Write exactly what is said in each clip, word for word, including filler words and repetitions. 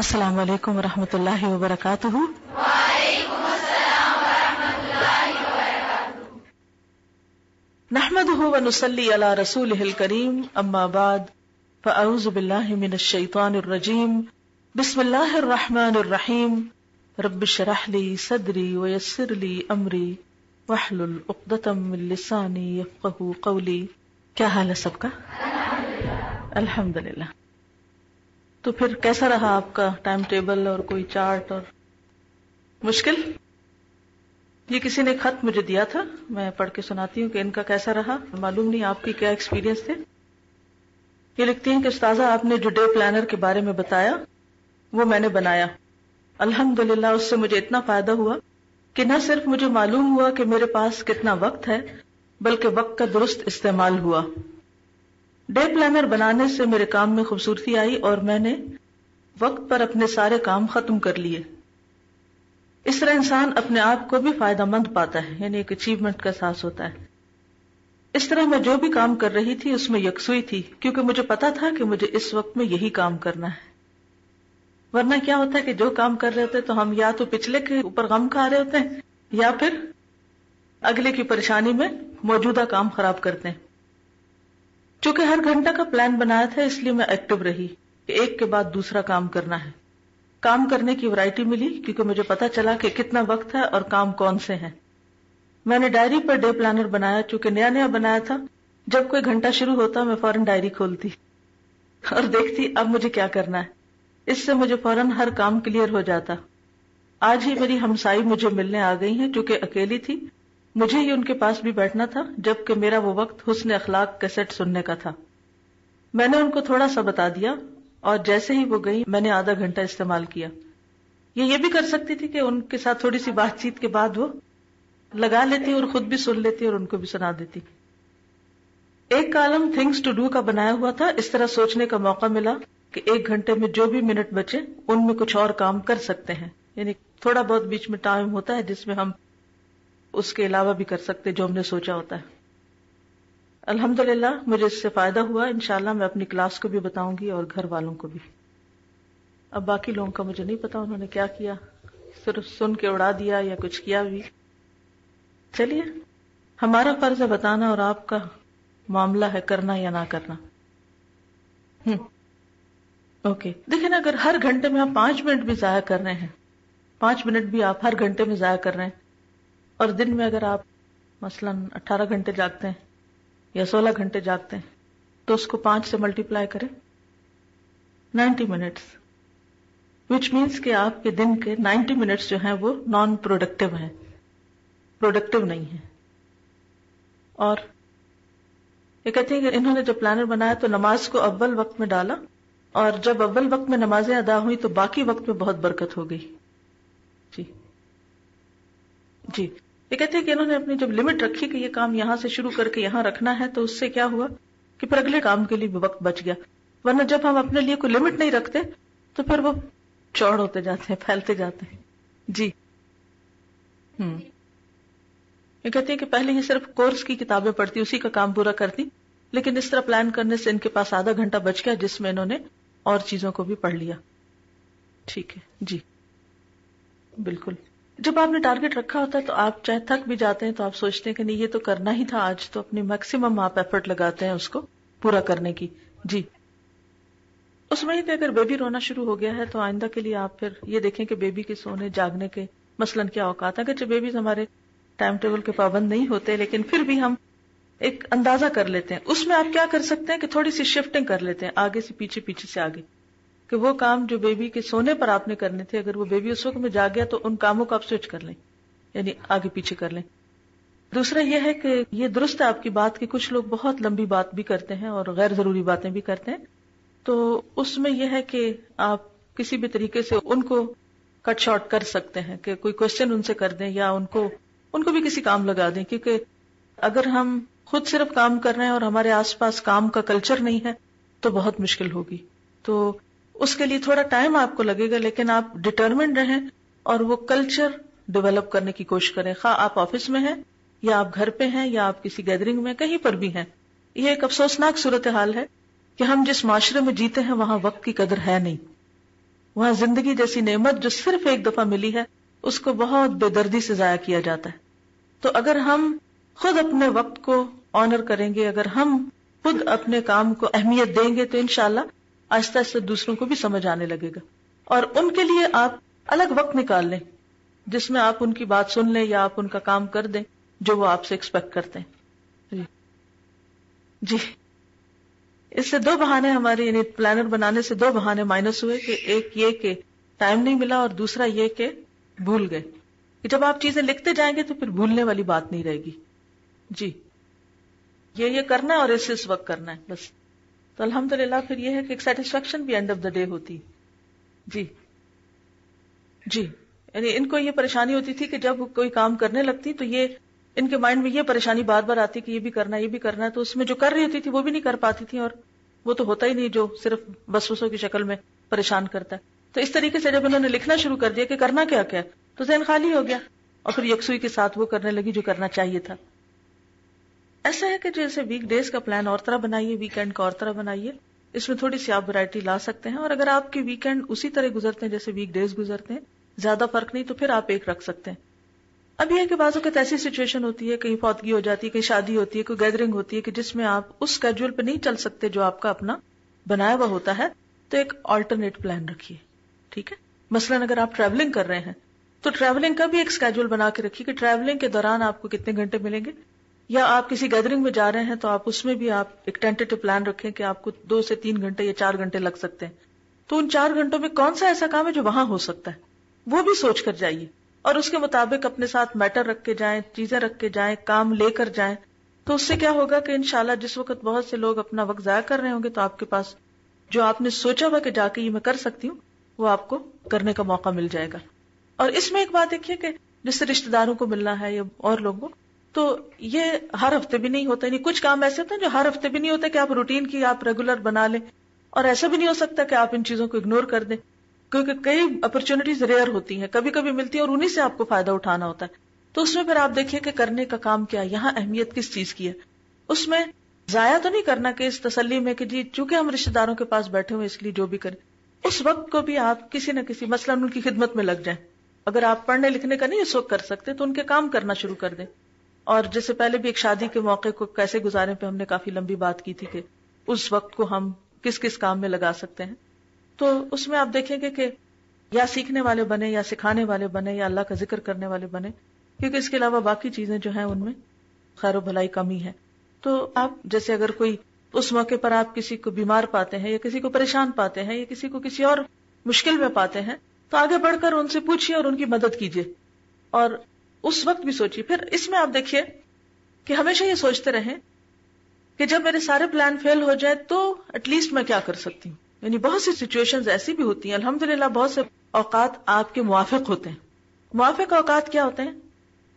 السلام علیکم ورحمۃ اللہ وبرکاتہ۔ وعلیکم السلام ورحمۃ اللہ وبرکاتہ۔ نحمده ونصلی علی رسوله الکریم، اما بعد فاعوذ باللہ من الشیطان الرجیم، بسم اللہ الرحمن الرحیم، رب اشرح لی صدری ویسر لی امری واحلل عقدۃ من لسانی یفقهوا قولی۔ کیا حال ہے سب کا؟ الحمدللہ۔ تو پھر کیسا رہا آپ کا ٹائم ٹیبل اور کوئی چارٹ؟ اور مشکل یہ کسی نے خط مجھے دیا تھا، میں پڑھ کے سناتی ہوں کہ ان کا کیسا رہا۔ معلوم نہیں آپ کی کیا ایکسپیرینس تھے۔ یہ لکھتی ہیں کہ استاذہ آپ نے جو ڈے پلانر کے بارے میں بتایا وہ میں نے بنایا، الحمدللہ اس سے مجھے اتنا فائدہ ہوا کہ نہ صرف مجھے معلوم ہوا کہ میرے پاس کتنا وقت ہے بلکہ وقت کا درست استعمال ہوا۔ ڈے پلانر بنانے سے میرے کام میں خوبصورتی آئی اور میں نے وقت پر اپنے سارے کام ختم کر لیے۔ اس طرح انسان اپنے آپ کو بھی فائدہ مند پاتا ہے، یعنی ایک اچیومنٹ کا احساس ہوتا ہے۔ اس طرح میں جو بھی کام کر رہی تھی اس میں یکسوئی تھی، کیونکہ مجھے پتا تھا کہ مجھے اس وقت میں یہی کام کرنا ہے۔ ورنہ کیا ہوتا ہے کہ جو کام کر رہے ہوتے تو ہم یا تو پچھلے کے اوپر غم کھا رہے ہوتے ہیں یا پھر اگلے کی پریشانی میں موجودہ کام خراب کرتے ہیں۔ چونکہ ہر گھنٹہ کا پلان بنایا تھا اس لیے میں ایکٹیو رہی کہ ایک کے بعد دوسرا کام کرنا ہے۔ کام کرنے کی ورائٹی ملی کیونکہ مجھے پتا چلا کہ کتنا وقت ہے اور کام کون سے ہیں۔ میں نے ڈائری پر ڈے پلانر بنایا، چونکہ نیا نیا بنایا تھا۔ جب کوئی گھنٹہ شروع ہوتا میں فوراً ڈائری کھولتی اور دیکھتی اب مجھے کیا کرنا ہے۔ اس سے مجھے فوراً ہر کام کلیئر ہو جاتا۔ آج ہی میری ہمسائی مجھے ملنے آ گئی ہیں، چونکہ اکیلی تھی مجھے ہی ان کے پاس بھی بیٹھنا تھا، جبکہ میرا وہ وقت حسن اخلاق کیسٹ سننے کا تھا۔ میں نے ان کو تھوڑا سا بتا دیا اور جیسے ہی وہ گئی میں نے آدھا گھنٹہ استعمال کیا۔ یہ یہ بھی کر سکتی تھی کہ ان کے ساتھ تھوڑی سی بات چیت کے بعد وہ لگا لیتی اور خود بھی سن لیتی اور ان کو بھی سنا دیتی۔ ایک کالم تھنگز ٹو ڈو کا بنایا ہوا تھا، اس طرح سوچنے کا موقع ملا کہ ایک گھنٹے میں جو بھی منٹ بچے ان میں کچھ اور کام کر سکتے ہیں، یعنی تھوڑا بہت بیچ میں ٹائم ہوتا ہے جس میں ہم اس کے علاوہ بھی کر سکتے جو ہم نے سوچا ہوتا ہے۔ الحمدللہ مجھے اس سے فائدہ ہوا، انشاءاللہ میں اپنی کلاس کو بھی بتاؤں گی اور گھر والوں کو بھی۔ اب باقی لوگوں کا مجھے نہیں پتا انہوں نے کیا کیا، صرف سن کے اڑا دیا یا کچھ کیا بھی۔ چلیے، ہمارا فرض ہے بتانا اور آپ کا معاملہ ہے کرنا یا نہ کرنا۔ ہم اوکے دیکھیں نا، اگر ہر گھنٹے میں آپ پانچ منٹ بھی ضائع کر رہے ہیں، پانچ منٹ بھی آپ ہر گھنٹے میں ضائع کر رہے ہیں، اور دن میں اگر آپ مثلاً اٹھارہ گھنٹے جاگتے ہیں یا سولہ گھنٹے جاگتے ہیں تو اس کو پانچ سے ملٹی پلائی کریں، نائنٹی منٹس، وچ مینس کہ آپ کے دن کے نائنٹی منٹس جو ہیں وہ نان پروڈکٹیو ہیں، پروڈکٹیو نہیں ہیں۔ اور یہ کہتے ہیں کہ انہوں نے جب پلانر بنایا تو نماز کو اول وقت میں ڈالا، اور جب اول وقت میں نمازیں ادا ہوئی تو باقی وقت میں بہت برکت ہو گئی۔ جی جی یہ کہتے ہیں کہ انہوں نے اپنی جب لمٹ رکھی کہ یہ کام یہاں سے شروع کر کے یہاں رکھنا ہے، تو اس سے کیا ہوا کہ پھر اگلے کام کے لیے بھی وقت بچ گیا۔ ورنہ جب ہم اپنے لیے کوئی لمٹ نہیں رکھتے تو پھر وہ چوڑ ہوتے جاتے ہیں، پھیلتے جاتے ہیں۔ جی ہم یہ کہتے ہیں کہ پہلے یہ صرف کورس کی کتابیں پڑھتی، اسی کا کام پورا کرتی، لیکن اس طرح پلان کرنے سے ان کے پاس آدھا گھنٹہ بچ گیا جس میں انہوں نے اور چیزوں کو بھی پڑھ لیا۔ ٹھیک ہے جی، بالکل۔ جب آپ نے ٹارگٹ رکھا ہوتا ہے تو آپ چاہے تھک بھی جاتے ہیں تو آپ سوچتے ہیں کہ نہیں یہ تو کرنا ہی تھا آج، تو اپنی میکسیمم آپ ایفرٹ لگاتے ہیں اس کو پورا کرنے کی۔ جی اس میں کہ اگر بیبی رونا شروع ہو گیا ہے تو آئندہ کے لیے آپ پھر یہ دیکھیں کہ بیبی کے سونے جاگنے کے مثلاً کیا اوقات ہیں۔ اگرچہ بیبیز ہمارے ٹائم ٹیبل کے پابند نہیں ہوتے لیکن پھر بھی ہم ایک اندازہ کر لیتے ہیں۔ اس میں آپ کیا کر سکتے ہیں کہ تھوڑی سی شفٹنگ کر لیتے ہیں، آگے سے پیچھے پیچھے سے آگے، کہ وہ کام جو بیبی کے سونے پر آپ نے کرنے تھے اگر وہ بیبی اس وقت میں جا گیا تو ان کاموں کو آپ سوئچ کر لیں، یعنی آگے پیچھے کر لیں۔ دوسرا یہ ہے کہ یہ درست ہے آپ کی بات کہ کچھ لوگ بہت لمبی بات بھی کرتے ہیں اور غیر ضروری باتیں بھی کرتے ہیں، تو اس میں یہ ہے کہ آپ کسی بھی طریقے سے ان کو کٹ شارٹ کر سکتے ہیں، کہ کوئی کوشچن ان سے کر دیں یا ان کو ان کو بھی کسی کام لگا دیں، کیونکہ اگر ہم خود صرف کام کر رہے ہیں اور ہمارے آس پاس کام کا کلچر نہیں ہے تو بہت مشکل ہوگی۔ تو اس کے لیے تھوڑا ٹائم آپ کو لگے گا لیکن آپ ڈٹرمنڈ رہیں اور وہ کلچر ڈیولپ کرنے کی کوشش کریں، خواہ آپ آفس میں ہیں یا آپ گھر پہ ہیں یا آپ کسی گیدرنگ میں، کہیں پر بھی ہیں۔ یہ ایک افسوسناک صورتحال ہے کہ ہم جس معاشرے میں جیتے ہیں وہاں وقت کی قدر ہے نہیں، وہاں زندگی جیسی نعمت جو صرف ایک دفعہ ملی ہے اس کو بہت بے دردی سے ضائع کیا جاتا ہے. تو اگر ہم خود اپنے وقت کو آنر کریں گے، اگر ہم خود اپنے کام کو اہمیت دیں گے تو انشاءاللہ آہستہ آہستہ دوسروں کو بھی سمجھ آنے لگے گا. اور ان کے لیے آپ الگ وقت نکال لیں جس میں آپ ان کی بات سن لیں یا آپ ان کا کام کر دیں جو وہ آپ سے ایکسپیکٹ کرتے ہیں. جی اس سے دو بہانے ہمارے، یعنی پلانر بنانے سے دو بہانے مائنس ہوئے، کہ ایک یہ کہ ٹائم نہیں ملا اور دوسرا یہ کہ بھول گئے. کہ جب آپ چیزیں لکھتے جائیں گے تو پھر بھولنے والی بات نہیں رہے گی. جی یہ یہ کرنا ہے اور اس اس وقت کرنا ہے بس. تو الحمدللہ پھر یہ ہے کہ ایک سیٹسفیکشن بھی اینڈ آف دا ڈے ہوتی. جی جی یعنی ان کو یہ پریشانی ہوتی تھی کہ جب کوئی کام کرنے لگتی تو یہ ان کے مائنڈ میں یہ پریشانی بار بار آتی کہ یہ بھی کرنا یہ بھی کرنا ہے، تو اس میں جو کر رہی ہوتی تھی وہ بھی نہیں کر پاتی تھی، اور وہ تو ہوتا ہی نہیں جو صرف وسوسوں کی شکل میں پریشان کرتا ہے. تو اس طریقے سے جب انہوں نے لکھنا شروع کر دیا کہ کرنا کیا کیا ہے تو ذہن خالی ہو گیا، اور پھر یکسوئی کے ساتھ وہ کرنے لگی جو کرنا چاہیے تھا. ایسا ہے کہ جیسے ویک ڈیز کا پلان اور طرح بنائیے، ویکینڈ کا اور طرح بنائیے، اس میں تھوڑی سی آپ ورائٹی لا سکتے ہیں. اور اگر آپ کے ویکینڈ اسی طرح گزرتے ہیں جیسے ویک ڈیز گزرتے ہیں، زیادہ فرق نہیں، تو پھر آپ ایک رکھ سکتے ہیں. اب یہ کہ بعض اوقات ایسی سچویشن ہوتی ہے، کہیں فوتگی ہو جاتی ہے، کہیں شادی ہوتی ہے، کوئی گیدرنگ ہوتی ہے کہ جس میں آپ اس اسکیڈول پہ نہیں چل سکتے جو آپ کا اپنا بنایا ہوا ہوتا ہے، تو ایک آلٹرنیٹ پلان رکھیے. ٹھیک ہے، مثلاً اگر آپ ٹریولنگ کر رہے ہیں تو ٹریولنگ کا بھی ایک اسکیڈول بنا کے رکھیے کہ ٹریولنگ کے دوران آپ کو کتنے گھنٹے ملیں گے، یا آپ کسی گیدرنگ میں جا رہے ہیں تو آپ اس میں بھی آپ ایک ٹینٹیٹو پلان رکھیں کہ آپ کو دو سے تین گھنٹے یا چار گھنٹے لگ سکتے ہیں، تو ان چار گھنٹوں میں کون سا ایسا کام ہے جو وہاں ہو سکتا ہے وہ بھی سوچ کر جائیے، اور اس کے مطابق اپنے ساتھ میٹر رکھ کے جائیں، چیزیں رکھ کے جائیں، کام لے کر جائیں. تو اس سے کیا ہوگا کہ انشاءاللہ جس وقت بہت سے لوگ اپنا وقت ضائع کر رہے ہوں گے تو آپ کے پاس جو آپ نے سوچا ہوا کہ جا کے یہ میں کر سکتی ہوں وہ آپ کو کرنے کا موقع مل جائے گا. اور اس میں ایک بات دیکھیے کہ جس سے رشتے داروں کو ملنا ہے یا اور لوگوں، تو یہ ہر ہفتے بھی نہیں ہوتا، یعنی کچھ کام ایسے ہوتے ہیں جو ہر ہفتے بھی نہیں ہوتے کہ آپ روٹین کی آپ ریگولر بنا لیں، اور ایسا بھی نہیں ہو سکتا کہ آپ ان چیزوں کو اگنور کر دیں، کیونکہ کئی اپرچونٹیز ریئر ہوتی ہیں، کبھی کبھی ملتی ہیں اور انہیں سے آپ کو فائدہ اٹھانا ہوتا ہے. تو اس میں پھر آپ دیکھیں کہ کرنے کا کام کیا ہے، یہاں اہمیت کس چیز کی ہے، اس میں ضائع تو نہیں کرنا کہ اس تسلی میں کہ جی چونکہ ہم رشتے داروں کے پاس بیٹھے ہوئے اس لیے جو بھی کریں. اس وقت کو بھی آپ کسی نہ کسی مثلاً ان کی خدمت میں لگ جائیں، اگر آپ پڑھنے لکھنے کا نہیں اس وقت کر سکتے تو ان کے کام کرنا شروع کر دیں. اور جیسے پہلے بھی ایک شادی کے موقع کو کیسے گزارنے پہ ہم نے کافی لمبی بات کی تھی کہ اس وقت کو ہم کس کس کام میں لگا سکتے ہیں، تو اس میں آپ دیکھیں گے کہ یا سیکھنے والے بنے، یا سکھانے والے بنے، یا اللہ کا ذکر کرنے والے بنے، کیونکہ اس کے علاوہ باقی چیزیں جو ہیں ان میں خیر و بھلائی کمی ہے. تو آپ جیسے اگر کوئی اس موقع پر آپ کسی کو بیمار پاتے ہیں، یا کسی کو پریشان پاتے ہیں، یا کسی کو کسی اور مشکل میں پاتے ہیں، تو آگے بڑھ کر ان سے پوچھیے اور ان کی مدد کیجیے، اور اس وقت بھی سوچیے. پھر اس میں آپ دیکھیے کہ ہمیشہ یہ سوچتے رہیں کہ جب میرے سارے پلان فیل ہو جائے تو ایٹ لیسٹ میں کیا کر سکتی ہوں. یعنی بہت سی سچویشنز ایسی بھی ہوتی ہیں، الحمدللہ بہت سے اوقات آپ کے موافق ہوتے ہیں. موافق اوقات کیا ہوتے ہیں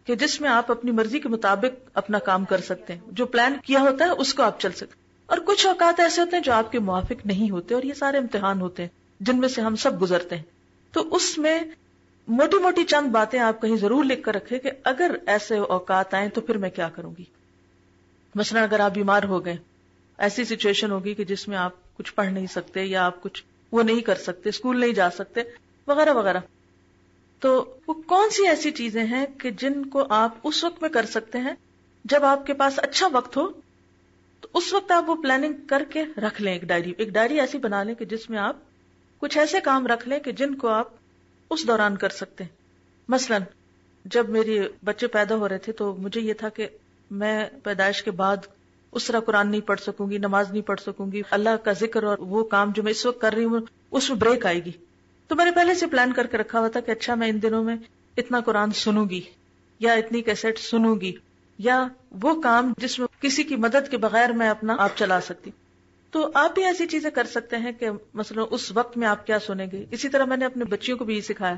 کہ جس میں آپ اپنی مرضی کے مطابق اپنا کام کر سکتے ہیں، جو پلان کیا ہوتا ہے اس کو آپ چل سکتے ہیں. اور کچھ اوقات ایسے ہوتے ہیں جو آپ کے موافق نہیں ہوتے، اور یہ سارے امتحان ہوتے ہیں جن میں سے ہم سب گزرتے ہیں. تو اس میں موٹی موٹی چند باتیں آپ کہیں ضرور لکھ کر رکھیں کہ اگر ایسے اوقات آئیں تو پھر میں کیا کروں گی. مثلا اگر آپ بیمار ہو گئے، ایسی سچویشن ہوگی کہ جس میں آپ کچھ پڑھ نہیں سکتے، یا آپ کچھ وہ نہیں کر سکتے، اسکول نہیں جا سکتے وغیرہ وغیرہ، تو وہ کون سی ایسی چیزیں ہیں کہ جن کو آپ اس وقت میں کر سکتے ہیں جب آپ کے پاس اچھا وقت ہو. تو اس وقت آپ وہ پلاننگ کر کے رکھ لیں، ایک ڈائری ایک ڈائری ایسی بنا لیں کہ جس میں آپ کچھ ایسے کام رکھ لیں کہ جن کو آپ اس دوران کر سکتے ہیں. مثلاً جب میرے بچے پیدا ہو رہے تھے تو مجھے یہ تھا کہ میں پیدائش کے بعد اس طرح قرآن نہیں پڑھ سکوں گی، نماز نہیں پڑھ سکوں گی، اللہ کا ذکر اور وہ کام جو میں اس وقت کر رہی ہوں اس میں بریک آئے گی. تو میں نے پہلے سے پلان کر کے رکھا ہوا تھا کہ اچھا میں ان دنوں میں اتنا قرآن سنوں گی، یا اتنی کیسٹ سنوں گی، یا وہ کام جس میں کسی کی مدد کے بغیر میں اپنا آپ چلا سکتی. تو آپ بھی ایسی چیزیں کر سکتے ہیں کہ مثلا اس وقت میں آپ کیا سنیں گے. اسی طرح میں نے اپنے بچیوں کو بھی یہ سکھایا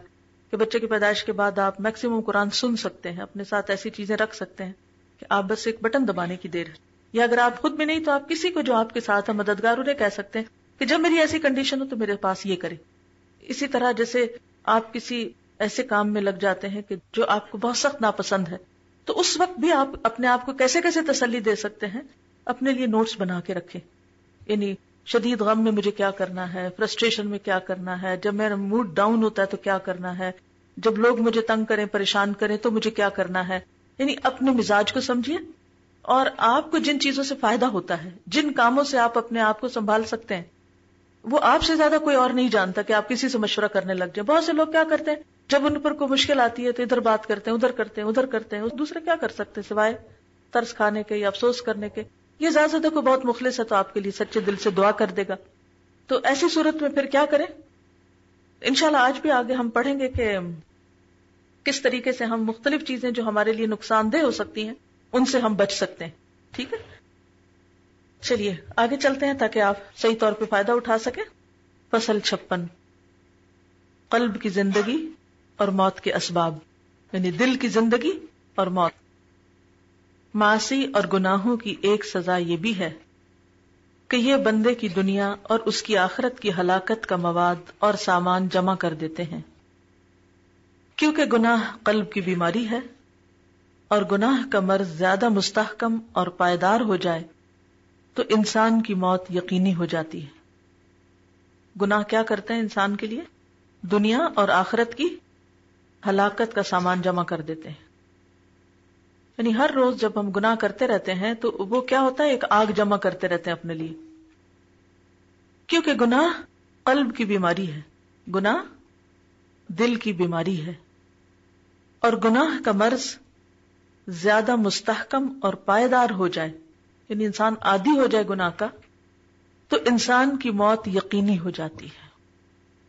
کہ بچے کی پیدائش کے بعد آپ میکسیمم قرآن سن سکتے ہیں، اپنے ساتھ ایسی چیزیں رکھ سکتے ہیں کہ آپ بس ایک بٹن دبانے کی دیر ہے، یا اگر آپ خود بھی نہیں تو آپ کسی کو جو آپ کے ساتھ ہے مددگار انہیں کہہ سکتے ہیں کہ جب میری ایسی کنڈیشن ہو تو میرے پاس یہ کرے. اسی طرح جیسے آپ کسی ایسے کام میں لگ جاتے ہیں کہ جو آپ کو بہت سخت ناپسند ہے، تو اس وقت بھی آپ اپنے آپ کو کیسے کیسے تسلی دے سکتے ہیں، اپنے لیے نوٹس بنا کے رکھیں. یعنی شدید غم میں مجھے کیا کرنا ہے، فرسٹریشن میں کیا کرنا ہے، جب میرا موڈ ڈاؤن ہوتا ہے تو کیا کرنا ہے، جب لوگ مجھے تنگ کریں پریشان کریں تو مجھے کیا کرنا ہے. یعنی اپنے مزاج کو سمجھیے، اور آپ کو جن چیزوں سے فائدہ ہوتا ہے، جن کاموں سے آپ اپنے آپ کو سنبھال سکتے ہیں، وہ آپ سے زیادہ کوئی اور نہیں جانتا کہ آپ کسی سے مشورہ کرنے لگ جائیں. بہت سے لوگ کیا کرتے ہیں، جب ان پر کوئی مشکل آتی ہے تو ادھر بات کرتے ہیں، ادھر کرتے ہیں، ادھر کرتے ہیں، دوسرے کیا کر سکتے سوائے ترس کھانے کے یا افسوس کرنے کے. یہ زیادہ زیادہ کوئی بہت مخلص ہے تو آپ کے لیے سچے دل سے دعا کر دے گا. تو ایسی صورت میں پھر کیا کریں؟ انشاءاللہ آج بھی آگے ہم پڑھیں گے کہ کس طریقے سے ہم مختلف چیزیں جو ہمارے لیے نقصان دہ ہو سکتی ہیں ان سے ہم بچ سکتے ہیں. ٹھیک ہے، چلیے آگے چلتے ہیں تاکہ آپ صحیح طور پہ فائدہ اٹھا سکیں. فصل چھپن، قلب کی زندگی اور موت کے اسباب، یعنی دل کی زندگی اور موت. معاصی اور گناہوں کی ایک سزا یہ بھی ہے کہ یہ بندے کی دنیا اور اس کی آخرت کی ہلاکت کا مواد اور سامان جمع کر دیتے ہیں، کیونکہ گناہ قلب کی بیماری ہے، اور گناہ کا مرض زیادہ مستحکم اور پائیدار ہو جائے تو انسان کی موت یقینی ہو جاتی ہے. گناہ کیا کرتے ہیں انسان کے لیے؟ دنیا اور آخرت کی ہلاکت کا سامان جمع کر دیتے ہیں. یعنی ہر روز جب ہم گناہ کرتے رہتے ہیں تو وہ کیا ہوتا ہے، ایک آگ جمع کرتے رہتے ہیں اپنے لیے، کیونکہ گناہ قلب کی بیماری ہے، گناہ دل کی بیماری ہے، اور گناہ کا مرض زیادہ مستحکم اور پائیدار ہو جائے، یعنی انسان عادی ہو جائے گناہ کا، تو انسان کی موت یقینی ہو جاتی ہے.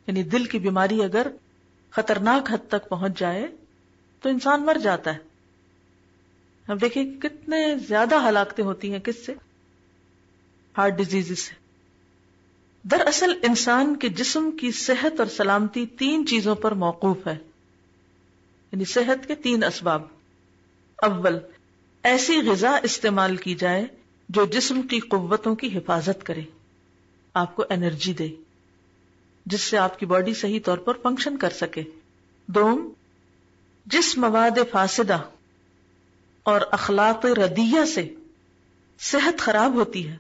یعنی دل کی بیماری اگر خطرناک حد تک پہنچ جائے تو انسان مر جاتا ہے. ہم دیکھیں کتنے زیادہ ہلاکتیں ہوتی ہیں کس سے، ہارٹ ڈیزیز سے. دراصل انسان کے جسم کی صحت اور سلامتی تین چیزوں پر موقوف ہے، یعنی صحت کے تین اسباب. اول، ایسی غذا استعمال کی جائے جو جسم کی قوتوں کی حفاظت کرے، آپ کو انرجی دے، جس سے آپ کی باڈی صحیح طور پر فنکشن کر سکے. دوم، جس مواد فاسدہ اور اخلاق ردیہ سے صحت خراب ہوتی ہے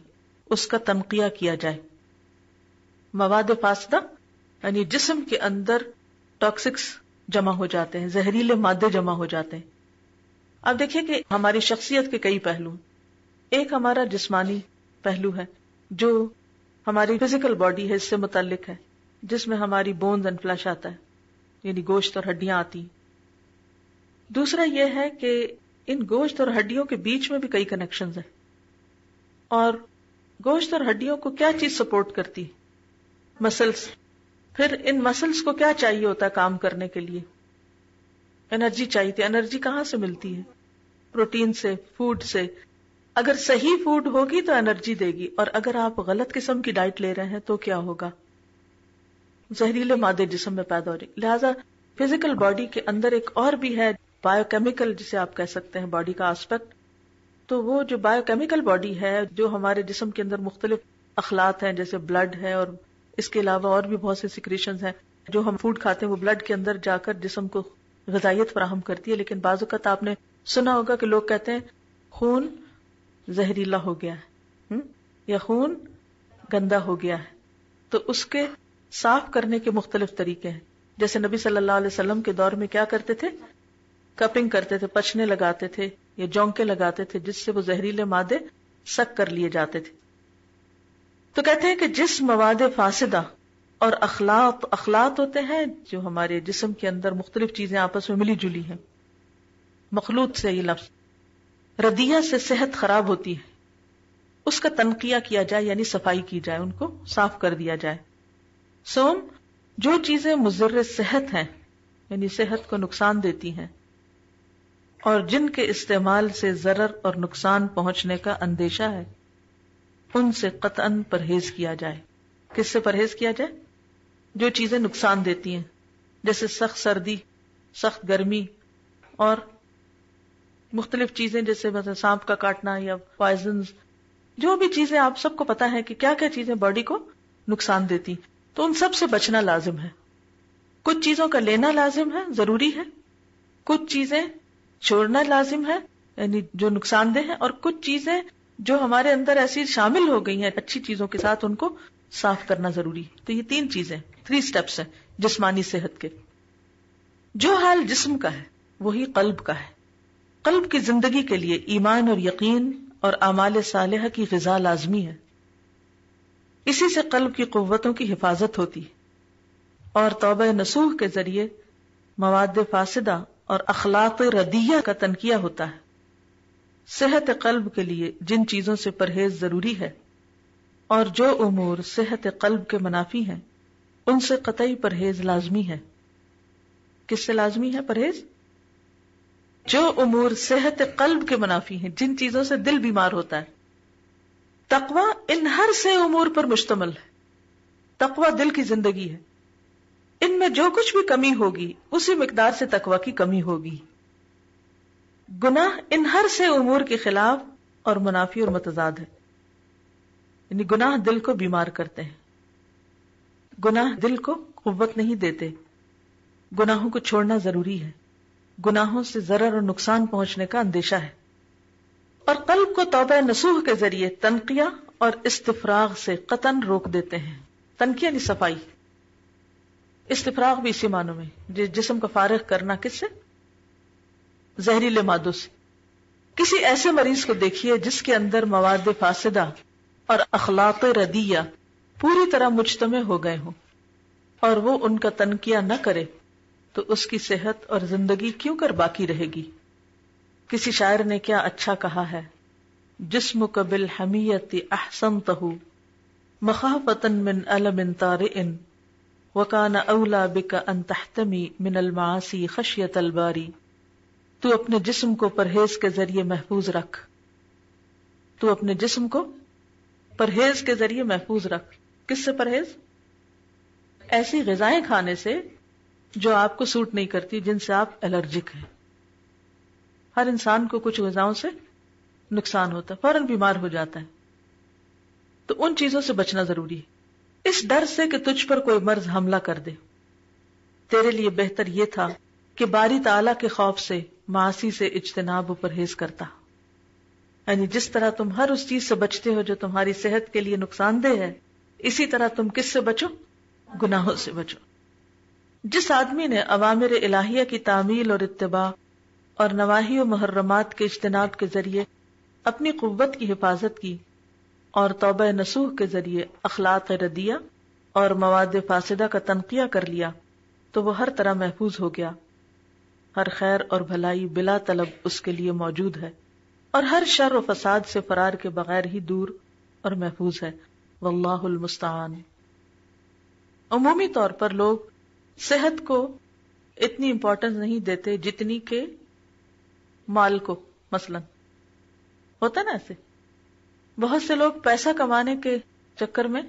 اس کا تنقیہ کیا جائے. مواد فاسدہ یعنی جسم کے اندر ٹاکسکس جمع ہو جاتے ہیں، زہریلے مادے جمع ہو جاتے ہیں. آپ دیکھیں کہ ہماری شخصیت کے کئی پہلو، ایک ہمارا جسمانی پہلو ہے جو ہماری فزیکل باڈی ہے، اس سے متعلق ہے، جس میں ہماری بونز اینڈ فلیش آتا ہے، یعنی گوشت اور ہڈیاں آتی. دوسرا یہ ہے کہ ان گوشت اور ہڈیوں کے بیچ میں بھی کئی کنیکشنز ہیں، اور گوشت اور ہڈیوں کو کیا چیز سپورٹ کرتی؟ مسلز. پھر ان مسلز کو کیا چاہیے ہوتا ہے کام کرنے کے لیے؟ انرجی چاہیے تھی. انرجی کہاں سے ملتی ہے؟ پروٹین سے، فوڈ سے. اگر صحیح فوڈ ہوگی تو انرجی دے گی، اور اگر آپ غلط قسم کی ڈائٹ لے رہے ہیں تو کیا ہوگا؟ زہریلے مادے جسم میں پیدا ہو جائیں. لہٰذا فزیکل باڈی کے اندر ایک اور بھی ہے بایو کیمیکل، جسے آپ کہہ سکتے ہیں باڈی کا آسپیکٹ. تو وہ جو بایو کیمیکل باڈی ہے، جو ہمارے جسم کے اندر مختلف اخلاط ہیں، جیسے بلڈ ہے، اور اس کے علاوہ اور بھی بہت سے سیکریشنز ہیں جو ہم فوڈ کھاتے ہیں، وہ بلڈ کے اندر جا کر جسم کو غذائیت فراہم کرتی ہے. لیکن بعض اوقات آپ نے سنا ہوگا کہ لوگ کہتے ہیں خون زہریلا ہو گیا ہے یا خون گندا ہو گیا ہے، تو اس کے صاف کرنے کے مختلف طریقے ہیں. جیسے نبی صلی اللہ علیہ وسلم کے دور میں کیا کرتے تھے، کپنگ کرتے تھے، پچنے لگاتے تھے یا جونکے لگاتے تھے، جس سے وہ زہریلے مادے سک کر لیے جاتے تھے. تو کہتے ہیں کہ جس مواد فاسدہ اور اخلاط، اخلاط ہوتے ہیں جو ہمارے جسم کے اندر مختلف چیزیں آپس میں ملی جلی ہیں، مخلوط سے یہ لفظ، ردیہ سے صحت خراب ہوتی ہے، اس کا تنقیہ کیا جائے، یعنی صفائی کی جائے، ان کو صاف کر دیا جائے. سوم، جو چیزیں مضر صحت ہیں، یعنی صحت کو نقصان دیتی ہیں، اور جن کے استعمال سے ضرر اور نقصان پہنچنے کا اندیشہ ہے، ان سے قطعاً پرہیز کیا جائے. کس سے پرہیز کیا جائے؟ جو چیزیں نقصان دیتی ہیں، جیسے سخت سردی، سخت گرمی، اور مختلف چیزیں جیسے مثلا سانپ کا کاٹنا یا پوائزنز، جو بھی چیزیں آپ سب کو پتا ہے کہ کیا کیا چیزیں باڈی کو نقصان دیتی، تو ان سب سے بچنا لازم ہے. کچھ چیزوں کا لینا لازم ہے، ضروری ہے، کچھ چیزیں چھوڑنا لازم ہے، یعنی جو نقصان دہ ہیں، اور کچھ چیزیں جو ہمارے اندر ایسی شامل ہو گئی ہیں اچھی چیزوں کے ساتھ، ان کو صاف کرنا ضروری ہے. تو یہ تین چیزیں، تھری سٹیپس ہیں جسمانی صحت کے. جو حال جسم کا ہے وہی قلب کا ہے. قلب کی زندگی کے لیے ایمان اور یقین اور اعمال صالحہ کی غذا لازمی ہے. اسی سے قلب کی قوتوں کی حفاظت ہوتی ہے اور توبہ نصوح کے ذریعے مواد فاسدہ اور اخلاق ردیہ کا تنقیہ ہوتا ہے. صحت قلب کے لیے جن چیزوں سے پرہیز ضروری ہے اور جو امور صحت قلب کے منافی ہیں ان سے قطعی پرہیز لازمی ہے. کس سے لازمی ہے پرہیز؟ جو امور صحت قلب کے منافی ہیں، جن چیزوں سے دل بیمار ہوتا ہے. تقوی ان ہر سے امور پر مشتمل ہے. تقوی دل کی زندگی ہے. ان میں جو کچھ بھی کمی ہوگی اسی مقدار سے تقوی کی کمی ہوگی. گناہ ان ہر سے امور کے خلاف اور منافی اور متضاد ہے. یعنی گناہ دل کو بیمار کرتے ہیں، گناہ دل کو قوت نہیں دیتے. گناہوں کو چھوڑنا ضروری ہے. گناہوں سے ضرر اور نقصان پہنچنے کا اندیشہ ہے. اور قلب کو توبہ نصوح کے ذریعے تنقیہ اور استفراغ سے قطن روک دیتے ہیں. تنقیہ یعنی صفائی، استفراغ بھی اسی معنوں میں، جسم کا فارغ کرنا. کس سے؟ زہریلے مادوں سے. کسی ایسے مریض کو دیکھیے جس کے اندر مواد فاسدہ اور اخلاق ردیہ پوری طرح مجتمع ہو گئے ہوں اور وہ ان کا تنقیہ نہ کرے تو اس کی صحت اور زندگی کیوں کر باقی رہے گی؟ کسی شاعر نے کیا اچھا کہا ہے، جسم قبل حمیت احسن تہو مخافتا من علم طارئ وکان اولا بک ان تحتمی من المعاصی خشیت الباری. تو اپنے جسم کو پرہیز کے ذریعے محفوظ رکھ، تو اپنے جسم کو پرہیز کے ذریعے محفوظ رکھ. کس سے پرہیز؟ ایسی غذائیں کھانے سے جو آپ کو سوٹ نہیں کرتی، جن سے آپ الرجک ہیں. ہر انسان کو کچھ غذاؤں سے نقصان ہوتا ہے، فوراً بیمار ہو جاتا ہے. تو ان چیزوں سے بچنا ضروری ہے، اس ڈر سے کہ تجھ پر کوئی مرض حملہ کر دے. تیرے لیے بہتر یہ تھا کہ باری تعالیٰ کے خوف سے معاصی سے اجتناب و پرہیز کرتا. یعنی جس طرح تم ہر اس چیز سے بچتے ہو جو تمہاری صحت کے لیے نقصان دہ ہے، اسی طرح تم کس سے بچو؟ گناہوں سے بچو. جس آدمی نے اوامر الہیہ کی تعمیل اور اتباع اور نواہی و محرمات کے اجتناب کے ذریعے اپنی قوت کی حفاظت کی اور توبہ نصوح کے ذریعے اخلاق ردیہ اور مواد فاسدہ کا تنقیہ کر لیا تو وہ ہر طرح محفوظ ہو گیا. ہر خیر اور بھلائی بلا طلب اس کے لیے موجود ہے اور ہر شر و فساد سے فرار کے بغیر ہی دور اور محفوظ ہے. واللہ المستعان. عمومی طور پر لوگ صحت کو اتنی امپورٹنس نہیں دیتے جتنی کہ مال کو. مثلا ہوتا نا ایسے، بہت سے لوگ پیسہ کمانے کے چکر میں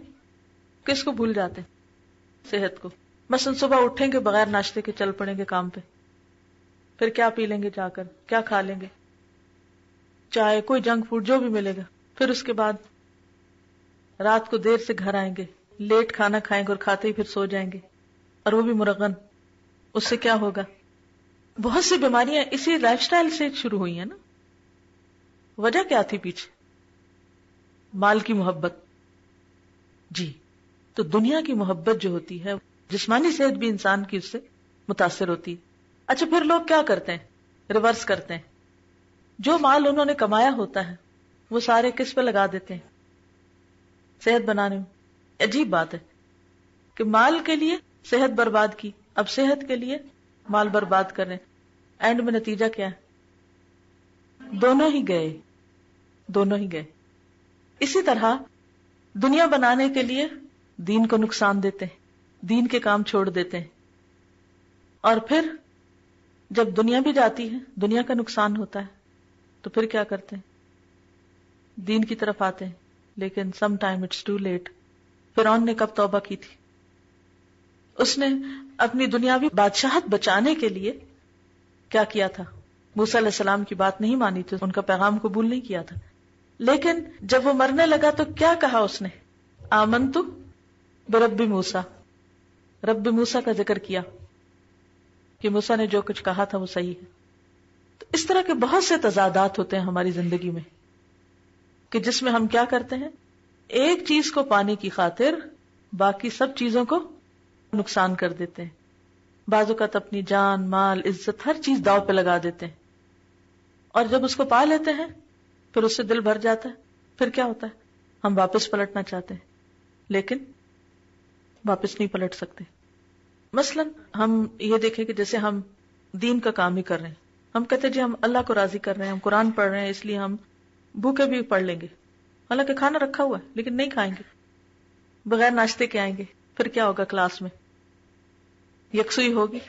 کس کو بھول جاتے ہیں؟ صحت کو. مثلا صبح اٹھیں گے بغیر ناشتے کے، چل پڑیں گے کام پہ، پھر کیا پی لیں گے، جا کر کیا کھا لیں گے، چائے، کوئی جنک فوڈ جو بھی ملے گا. پھر اس کے بعد رات کو دیر سے گھر آئیں گے، لیٹ کھانا کھائیں گے اور کھاتے ہی پھر سو جائیں گے، اور وہ بھی مرغن. اس سے کیا ہوگا؟ بہت سی بیماریاں اسی لائف سٹائل سے شروع ہوئی ہیں نا. وجہ کیا تھی پیچھے؟ مال کی محبت. جی، تو دنیا کی محبت جو ہوتی ہے، جسمانی صحت بھی انسان کی اس سے متاثر ہوتی ہے. اچھا، پھر لوگ کیا کرتے ہیں؟ ریورس کرتے ہیں. جو مال انہوں نے کمایا ہوتا ہے وہ سارے کس پہ لگا دیتے ہیں؟ صحت بنانے میں. عجیب بات ہے کہ مال کے لیے صحت برباد کی، اب صحت کے لیے مال برباد کر رہے ہیں. اینڈ میں نتیجہ کیا ہے؟ دونوں ہی گئے، دونوں ہی گئے. اسی طرح دنیا بنانے کے لیے دین کو نقصان دیتے ہیں، دین کے کام چھوڑ دیتے ہیں، اور پھر جب دنیا بھی جاتی ہے، دنیا کا نقصان ہوتا ہے، تو پھر کیا کرتے ہیں؟ دین کی طرف آتے ہیں. لیکن some time it's too late. فرعون نے کب توبہ کی تھی؟ اس نے اپنی دنیاوی بادشاہت بچانے کے لیے کیا کیا تھا؟ موسیٰ علیہ السلام کی بات نہیں مانی تھی، ان کا پیغام قبول نہیں کیا تھا. لیکن جب وہ مرنے لگا تو کیا کہا اس نے؟ آمنت برب موسیٰ. رب موسیٰ کا ذکر کیا کہ موسیٰ نے جو کچھ کہا تھا وہ صحیح ہے. تو اس طرح کے بہت سے تضادات ہوتے ہیں ہماری زندگی میں. کہ جس میں ہم کیا کرتے ہیں، ایک چیز کو پانے کی خاطر باقی سب چیزوں کو نقصان کر دیتے ہیں، بعض اوقات اپنی جان، مال، عزت، ہر چیز داؤ پہ لگا دیتے ہیں، اور جب اس کو پا لیتے ہیں پھر اس سے دل بھر جاتا ہے، پھر کیا ہوتا ہے، ہم واپس پلٹنا چاہتے ہیں لیکن واپس نہیں پلٹ سکتے۔ مثلا ہم یہ دیکھیں کہ جیسے ہم دین کا کام ہی کر رہے ہیں، ہم کہتے ہیں جی ہم اللہ کو راضی کر رہے ہیں، ہم قرآن پڑھ رہے ہیں، اس لیے ہم بھوکے بھی پڑھ لیں گے، حالانکہ کھانا رکھا ہوا ہے لیکن نہیں کھائیں گے، بغیر ناشتے کے آئیں گے، پھر کیا ہوگا، کلاس میں یکسوئی ہوگی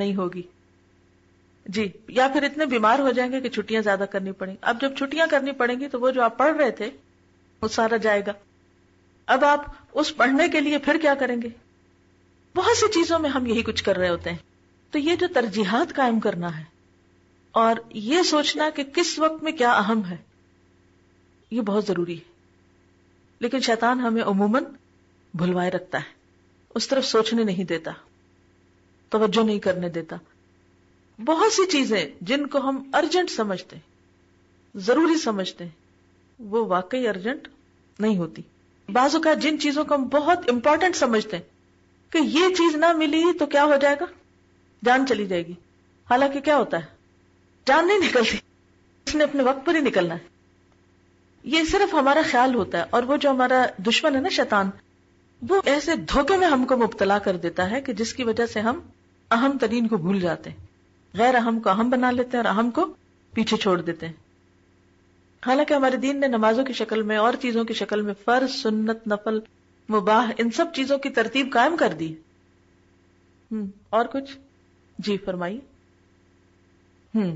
نہیں ہوگی جی، یا پھر اتنے بیمار ہو جائیں گے کہ چھٹیاں زیادہ کرنی پڑیں گی۔ اب جب چھٹیاں کرنی پڑیں گی تو وہ جو آپ پڑھ رہے تھے وہ سارا جائے گا، اب آپ اس پڑھنے کے لیے پھر کیا کریں گے، بہت سی چیزوں میں ہم یہی کچھ کر رہے ہوتے ہیں۔ تو یہ جو ترجیحات قائم کرنا ہے اور یہ سوچنا کہ کس وقت میں کیا اہم ہے، یہ بہت ضروری ہے، لیکن شیطان ہمیں عموماً بھلوائے رکھتا ہے، اس طرف سوچنے نہیں دیتا، توجہ نہیں کرنے دیتا۔ بہت سی چیزیں جن کو ہم ارجنٹ سمجھتے ہیں، ضروری سمجھتے ہیں، وہ واقعی ارجنٹ نہیں ہوتی۔ بعض اوقات جن چیزوں کو ہم بہت امپورٹنٹ سمجھتے ہیں کہ یہ چیز نہ ملی تو کیا ہو جائے گا، جان چلی جائے گی، حالانکہ کیا ہوتا ہے، جان نہیں نکلتی، اس نے اپنے وقت پر ہی نکلنا ہے، یہ صرف ہمارا خیال ہوتا ہے۔ اور وہ جو ہمارا دشمن ہے نا شیطان، وہ ایسے دھوکے میں ہم کو مبتلا کر دیتا ہے کہ جس کی وجہ سے ہم اہم ترین کو بھول جاتے ہیں، غیر اہم کو اہم بنا لیتے ہیں اور اہم کو پیچھے چھوڑ دیتے ہیں۔ حالانکہ ہمارے دین نے نمازوں کی شکل میں اور چیزوں کی شکل میں فرض، سنت، نفل، مباح، ان سب چیزوں کی ترتیب قائم کر دی۔ ہم اور کچھ جی فرمائیے۔ ہم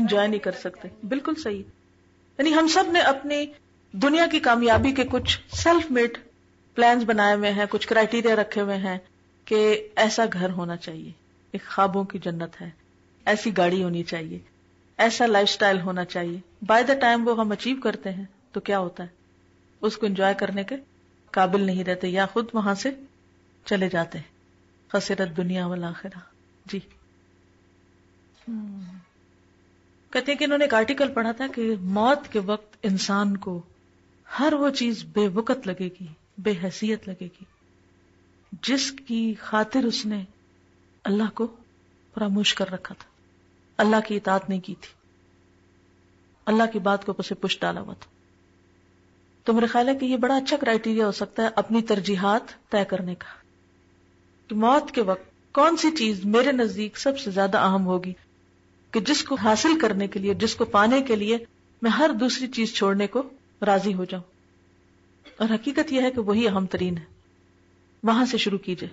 انجوائے نہیں کر سکتے، بالکل صحیح، یعنی ہم سب نے اپنی دنیا کی کامیابی کے کچھ سیلف میڈ پلانز بنائے ہوئے ہیں، کچھ کرائٹیریا رکھے ہوئے ہیں کہ ایسا گھر ہونا چاہیے، ایک خوابوں کی جنت ہے، ایسی گاڑی ہونی چاہیے، ایسا لائف سٹائل ہونا چاہیے۔ بائی دا ٹائم وہ ہم اچیو کرتے ہیں تو کیا ہوتا ہے، اس کو انجوائے کرنے کے قابل نہیں رہتے، یا خود وہاں سے چلے جاتے ہیں، خسرت دنیا والآخرہ۔ جی hmm. کہتے ہیں کہ انہوں نے ایک آرٹیکل پڑھا تھا کہ موت کے وقت انسان کو ہر وہ چیز بے وقت لگے گی، بے حیثیت لگے گی جس کی خاطر اس نے اللہ کو فراموش کر رکھا تھا، اللہ کی اطاعت نہیں کی تھی، اللہ کی بات کو پسے پش ڈالا ہوا تھا۔ تو میرے خیال ہے کہ یہ بڑا اچھا کرائیٹیریا ہو سکتا ہے اپنی ترجیحات طے کرنے کا، کہ موت کے وقت کون سی چیز میرے نزدیک سب سے زیادہ اہم ہوگی، کہ جس کو حاصل کرنے کے لیے، جس کو پانے کے لیے میں ہر دوسری چیز چھوڑنے کو راضی ہو جاؤں، اور حقیقت یہ ہے کہ وہی اہم ترین ہے، وہاں سے شروع کیجئے۔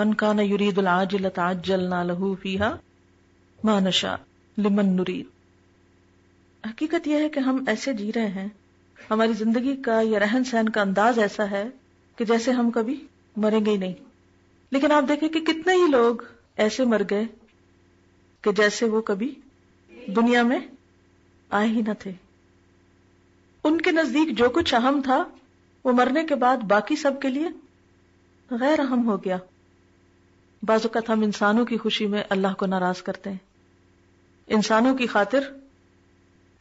من کان یرید العاجلہ تعجلنا لہ فیہا ما نشاء لمن نرید۔ حقیقت یہ ہے کہ ہم ایسے جی رہے ہیں، ہماری زندگی کا یا رہن سہن کا انداز ایسا ہے کہ جیسے ہم کبھی مریں گے ہی نہیں، لیکن آپ دیکھیں کہ کتنے ہی لوگ ایسے مر گئے کہ جیسے وہ کبھی دنیا میں آئے ہی نہ تھے۔ ان کے نزدیک جو کچھ اہم تھا وہ مرنے کے بعد باقی سب کے لیے غیر اہم ہو گیا۔ بعض اوقات ہم انسانوں کی خوشی میں اللہ کو ناراض کرتے ہیں، انسانوں کی خاطر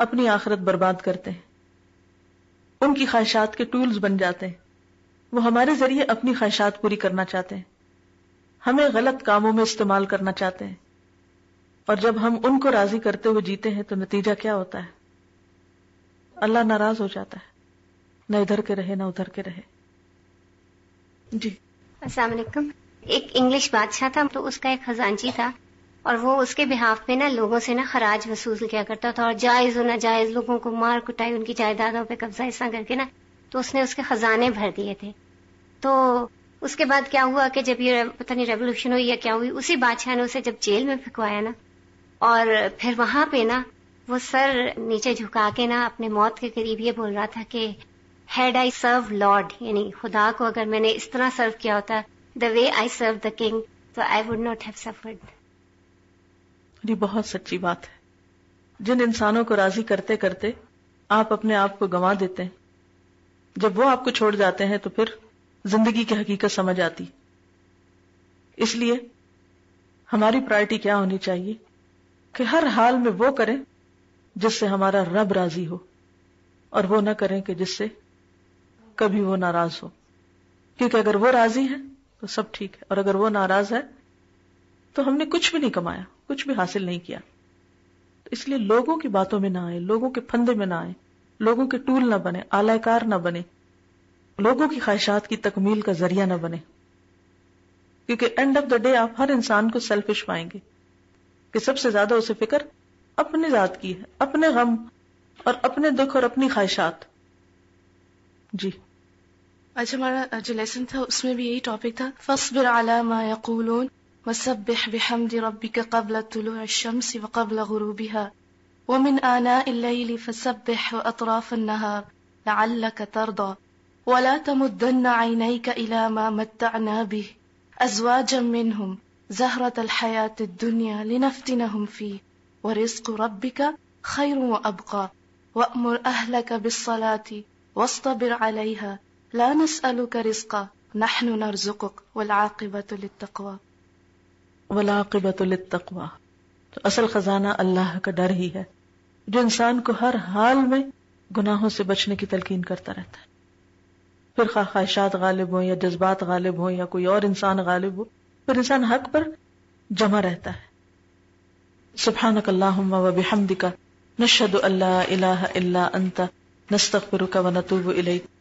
اپنی آخرت برباد کرتے ہیں، ان کی خواہشات کے ٹولز بن جاتے ہیں، وہ ہمارے ذریعے اپنی خواہشات پوری کرنا چاہتے ہیں، ہمیں غلط کاموں میں استعمال کرنا چاہتے ہیں، اور جب ہم ان کو راضی کرتے ہوئے جیتے ہیں تو نتیجہ کیا ہوتا ہے، اللہ ناراض ہو جاتا ہے، نہ ادھر کے رہے نہ ادھر کے رہے۔ جی السلام علیکم۔ ایک انگلش بادشاہ تھا تو اس کا ایک خزانچی تھا، اور وہ اس کے بہاف پہ نا لوگوں سے نا خراج وصول کیا کرتا تھا، اور جائز و ناجائز لوگوں کو مار کٹائی، ان کی جائیدادوں پہ قبضہ حصہ کر کے نا، تو اس نے اس کے خزانے بھر دیے تھے۔ تو اس کے بعد کیا ہوا کہ جب یہ پتہ نہیں ریولوشن ہوئی یا کیا ہوئی، اسی بادشاہ نے اسے جب جیل میں پھینکوایا نا، اور پھر وہاں پہ نا وہ سر نیچے جھکا کے نا اپنے موت کے قریب یہ بول رہا تھا کہ ہیڈ آئی سرو لارڈ، یعنی خدا کو اگر میں نے اس طرح سرو کیا ہوتا، دا وے آئی سرو دا کنگ، تو I would not have suffered. یہ بہت سچی بات ہے، جن انسانوں کو راضی کرتے کرتے آپ اپنے آپ کو گنوا دیتے ہیں، جب وہ آپ کو چھوڑ جاتے ہیں تو پھر زندگی کی حقیقت سمجھ آتی۔ اس لیے ہماری پرائرٹی کیا ہونی چاہیے، کہ ہر حال میں وہ کریں جس سے ہمارا رب راضی ہو، اور وہ نہ کریں کہ جس سے کبھی وہ ناراض ہو، کیونکہ اگر وہ راضی ہے تو سب ٹھیک ہے، اور اگر وہ ناراض ہے تو ہم نے کچھ بھی نہیں کمایا، کچھ بھی حاصل نہیں کیا۔ تو اس لیے لوگوں کی باتوں میں نہ آئے، لوگوں کے پھندے میں نہ آئے، لوگوں کے ٹول نہ بنے، آلہ کار نہ بنے، لوگوں کی خواہشات کی تکمیل کا ذریعہ نہ بنے، کیونکہ اینڈ آف دا ڈے آپ ہر انسان کو سیلفش پائیں گے کہ سب سے زیادہ اسے فکر اپنے ذات کی ہے، اپنے غم اور اپنے دکھ اور اپنی خواہشات۔ جی آج ہمارا جو لیسن تھا اس میں بھی یہی ٹاپک تھا، فاصبر علی ما یقولون وسبح بحمد ربک قبل طلوع الشمس وقبل غروبها ومن آناء اللیل فسبح واطراف النهار لعلک ترضى ولا تمدن عینیک الی ما متعنا به ازواجا منهم زہرۃ الحیاۃ الدنیا لنفتنہم فیہ ورزق ربک خیر وابقا وأمر أهلك بالصلاة واصطبر عليها لا نسألك رزقا نحن نرزقك والعاقبة للتقوى والعاقبة للتقوى۔ تو اصل خزانہ اللہ کا ڈر ہی ہے جو انسان کو ہر حال میں گناہوں سے بچنے کی تلقین کرتا رہتا ہے، پھر خواہشات غالب ہوں یا جذبات غالب ہوں یا کوئی اور انسان غالب ہو، پھر انسان حق پر جمع رہتا ہے۔ سبحانک اللہم وبحمدک نشہد ان لا الہ الا انت نستغفرک ونتوب الیک۔